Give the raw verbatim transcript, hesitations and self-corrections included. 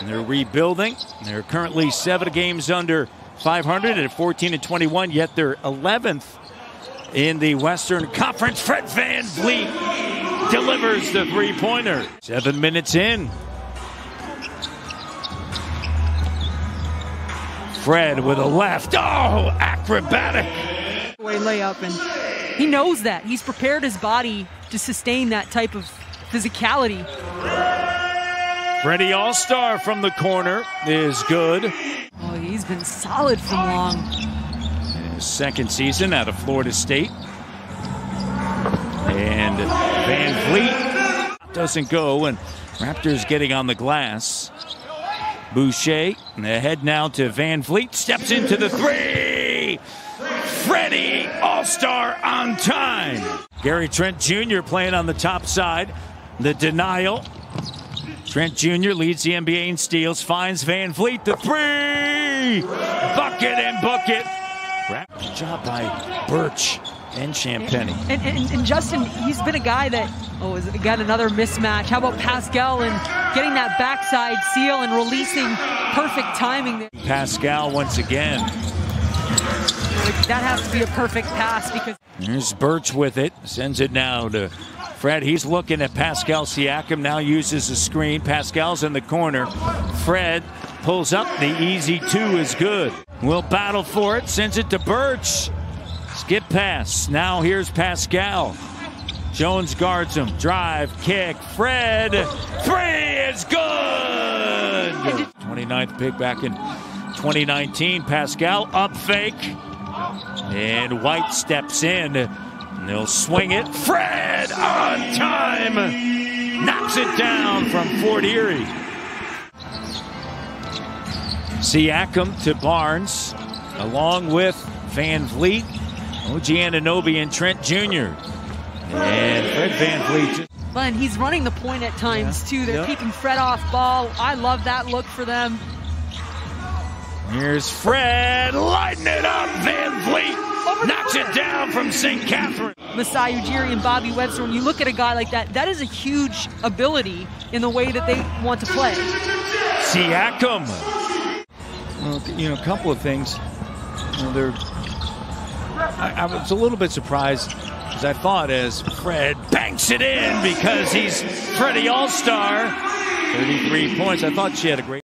and they're rebuilding. They're currently seven games under five hundred at fourteen and twenty-one, yet they're eleventh in the Western Conference. Fred VanVleet delivers the three-pointer. Seven minutes in. Fred with a left. Oh, acrobatic. Layup, and he knows that. He's prepared his body to sustain that type of physicality. Freddie All-Star from the corner is good. Oh, he's been solid for long. In his second season out of Florida State. And VanVleet doesn't go, and Raptors getting on the glass. Boucher, ahead now to VanVleet, steps into the three. Freddie All-Star on time. Gary Trent Junior playing on the top side. The denial. Trent Junior leads the N B A in steals, finds VanVleet, the three! Bucket and bucket. Good job by Birch and Champagny. And, and, and, and Justin, he's been a guy that, oh, is it again another mismatch? How about Pascal and getting that backside seal and releasing, perfect timing. Pascal once again. That has to be a perfect pass because... There's Birch with it, sends it now to... Fred, he's looking at Pascal Siakam, now uses a screen. Pascal's in the corner. Fred pulls up, the easy two is good. Will battle for it, sends it to Birch. Skip pass, now here's Pascal. Jones guards him, drive, kick, Fred, three is good! twenty-ninth pick back in twenty nineteen, Pascal up fake. And White steps in. And they'll swing it. Fred on time. Knocks it down from Fort Erie. Siakam to Barnes, along with VanVleet, O G Ananobi, and Trent Junior And Fred VanVleet. But he's running the point at times, yeah. too. They're yep. keeping Fred off ball. I love that look for them. Here's Fred lighting it up. VanVleet. Knocks it down from Saint Catherine. Masai Ujiri and Bobby Webster, when you look at a guy like that, that is a huge ability in the way that they want to play. Siakam. Well, you know, a couple of things. You know, they're, I, I was a little bit surprised, as I thought, as Fred banks it in because he's Freddie All-Star. thirty-three points. I thought she had a great...